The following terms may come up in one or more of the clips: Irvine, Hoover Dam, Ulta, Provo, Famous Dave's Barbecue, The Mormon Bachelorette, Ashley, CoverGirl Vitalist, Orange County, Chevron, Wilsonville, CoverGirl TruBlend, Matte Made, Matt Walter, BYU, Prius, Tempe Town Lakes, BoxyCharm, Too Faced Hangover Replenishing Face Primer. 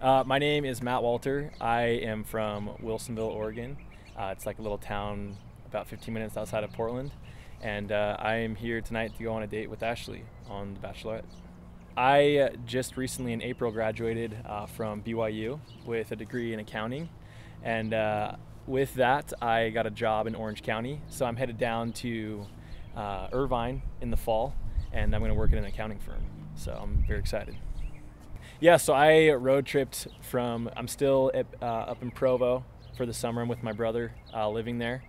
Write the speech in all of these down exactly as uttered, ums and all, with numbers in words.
Uh, my name is Matt Walter. I am from Wilsonville, Oregon. Uh, it's like a little town about fifteen minutes outside of Portland. And uh, I am here tonight to go on a date with Ashley on The Bachelorette. I uh, just recently in April graduated uh, from B Y U with a degree in accounting. And uh, with that, I got a job in Orange County. So I'm headed down to uh, Irvine in the fall, and I'm gonna work at an accounting firm. So I'm very excited. Yeah, so I road tripped from, I'm still at, uh, up in Provo for the summer. I'm with my brother uh, living there.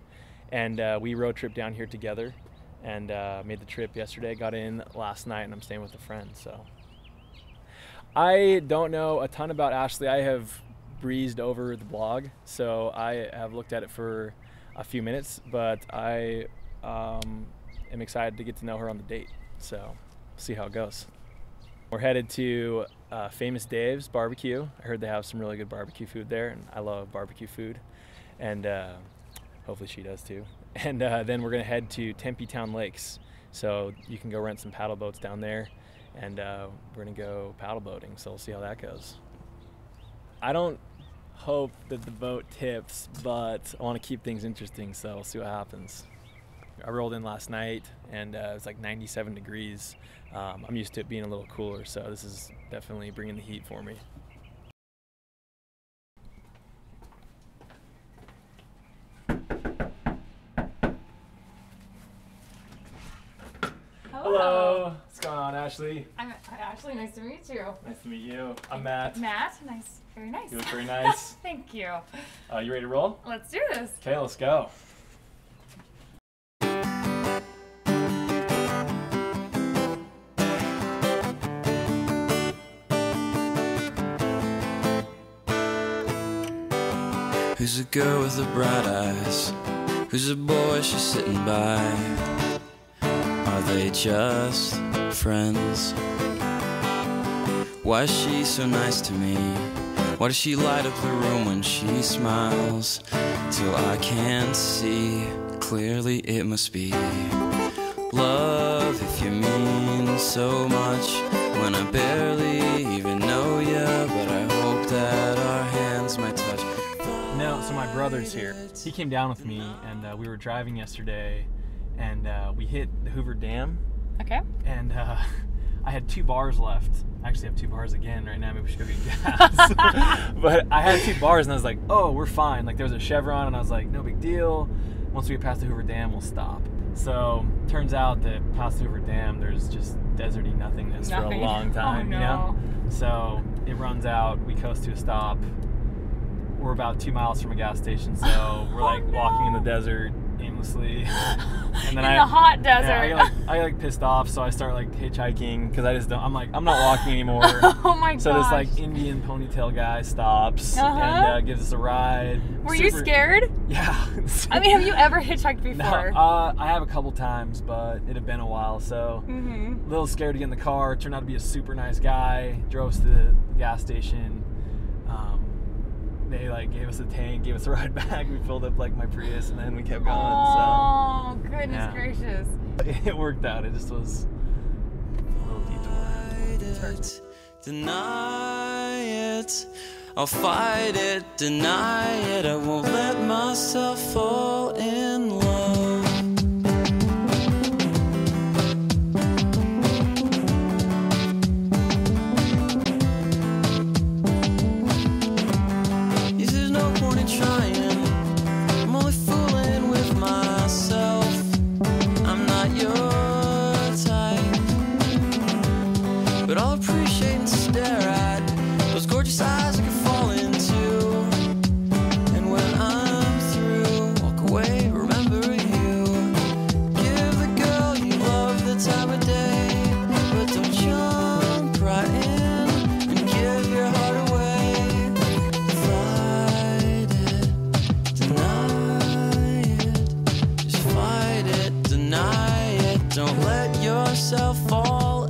And uh, we road tripped down here together and uh, made the trip yesterday, got in last night, and I'm staying with a friend, so. I don't know a ton about Ashley. I have breezed over the blog, so I have looked at it for a few minutes, but I um, am excited to get to know her on the date, so see how it goes. We're headed to uh, Famous Dave's Barbecue. I heard they have some really good barbecue food there, and I love barbecue food, and uh, hopefully she does too. And uh, then we're gonna head to Tempe Town Lakes, so you can go rent some paddle boats down there, and uh, we're gonna go paddle boating, so we'll see how that goes. I don't hope that the boat tips, but I want to keep things interesting, so we'll see what happens. I rolled in last night, and uh, it was like ninety-seven degrees. Um, I'm used to it being a little cooler, so this is definitely bringing the heat for me. Hello. Hello. What's going on, Ashley? I'm Ashley. Nice to meet you. Nice to meet you. I'm Matt. Matt. Nice. Very nice. You look very nice. Thank you. Uh, you ready to roll? Let's do this. Okay, let's go. Who's a girl with the bright eyes? Who's a boy she's sitting by? Are they just friends? Why is she so nice to me? Why does she light up the room when she smiles? Till I can't see clearly, it must be love if you mean so much. When I barely even know ya, but I hope that our hands might touch. No, so my brother's here. He came down with me, and uh, we were driving yesterday, and uh, we hit the Hoover Dam. Okay. And uh, I had two bars left. I actually have two bars again right now. Maybe we should go get gas. But I had two bars, and I was like, oh, we're fine. Like, there was a Chevron, and I was like, no big deal. Once we get past the Hoover Dam, we'll stop. So turns out that past the Hoover Dam, there's just deserty nothingness Nothing. for a long time. Oh, no. You know? So it runs out. We coast to a stop. We're about two miles from a gas station, so we're like oh, no. walking in the desert aimlessly. And then in I, the hot desert. Yeah, I get like, I get like pissed off, so I start like hitchhiking because I just don't. I'm like, I'm not walking anymore. Oh my god! So this like Indian ponytail guy stops uh-huh. and uh, gives us a ride. Were super, you scared? Yeah. I mean, have you ever hitchhiked before? No, uh, I have a couple times, but it had been a while, so mm-hmm. a little scared to get in the car. Turned out to be a super nice guy. Drove us to the gas station. Um, They like gave us a tank, gave us a ride back. We filled up like my Prius, and then we kept going. Oh, so, goodness yeah. gracious! It worked out. It just was a little detour. It, deny it. I'll fight it. Deny it. I won't let myself fall in love. Don't let yourself fall in love.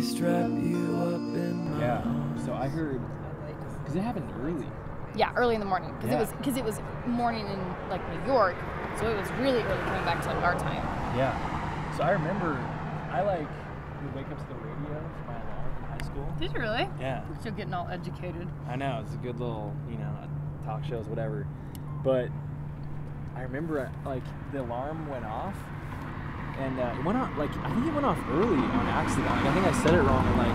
me strap you up in my yeah. arms. So I heard, because it happened early. Yeah, early in the morning, because yeah. it was because it was morning in like New York, so it was really early coming back to like our time. Yeah. So I remember, I like would wake up to the radio for my alarm in high school. Did you really? Yeah. You're still getting all educated. I know, it's a good little, you know, talk shows, whatever. But I remember like the alarm went off, and uh, it went off like I think it went off early on accident. Like, I think I said it wrong, and like,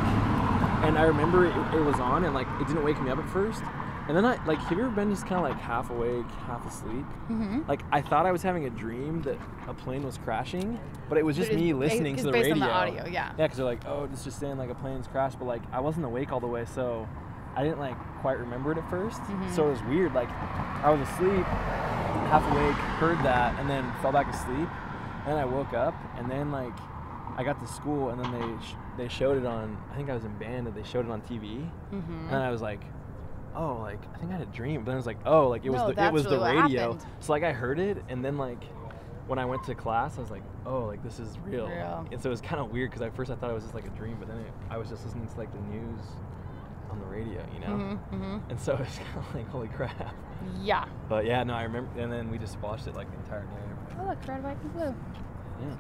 and I remember it, it was on, and like it didn't wake me up at first. And then I, like, have you ever been just kind of like half awake, half asleep? Mm-hmm. Like, I thought I was having a dream that a plane was crashing, but it was just it me listening it's to the based radio. Based on the audio, yeah. Yeah, because they're like, oh, it's just saying like a plane's crashed, but like I wasn't awake all the way, so I didn't like quite remember it at first. Mm-hmm. So it was weird. Like, I was asleep, half awake, heard that, and then fell back asleep. And then I woke up, and then like I got to school, and then they sh they showed it on. I think I was in band, and they showed it on T V, mm-hmm. and I was like, oh, like I think I had a dream. But then I was like, oh, like it was no, the, it was really the radio. So like I heard it, and then like when I went to class, I was like, oh, like this is real. real. And so it was kind of weird because at first I thought it was just like a dream, but then it, I was just listening to like the news on the radio, you know. Mm-hmm, mm-hmm. And so it was kind of like, holy crap. Yeah. But yeah, no, I remember. And then we just watched it like the entire day. Oh, look, red, white, and blue. Yeah.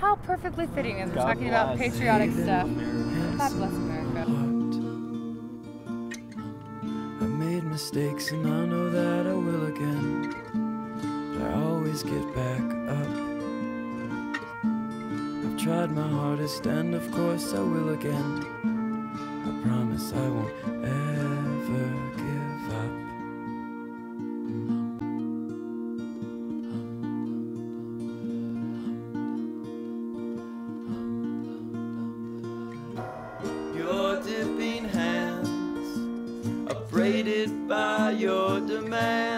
How perfectly fitting as we're God talking about patriotic stuff. God bless America. Mistakes, and I know that I will again, but I always get back up. I've tried my hardest, and of course I will again. I promise I won't ever give up. Your dipping hands, braided by your demand.